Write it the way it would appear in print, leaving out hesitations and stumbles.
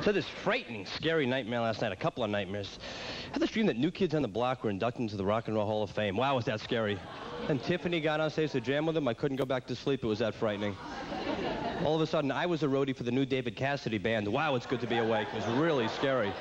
I had this frightening, scary nightmare last night, a couple of nightmares. I had this dream that New Kids on the Block were inducted into the Rock and Roll Hall of Fame. Wow, was that scary. And Tiffany got on stage to jam with them. I couldn't go back to sleep. It was that frightening. All of a sudden, I was a roadie for the new David Cassidy band. Wow, it's good to be awake. It was really scary.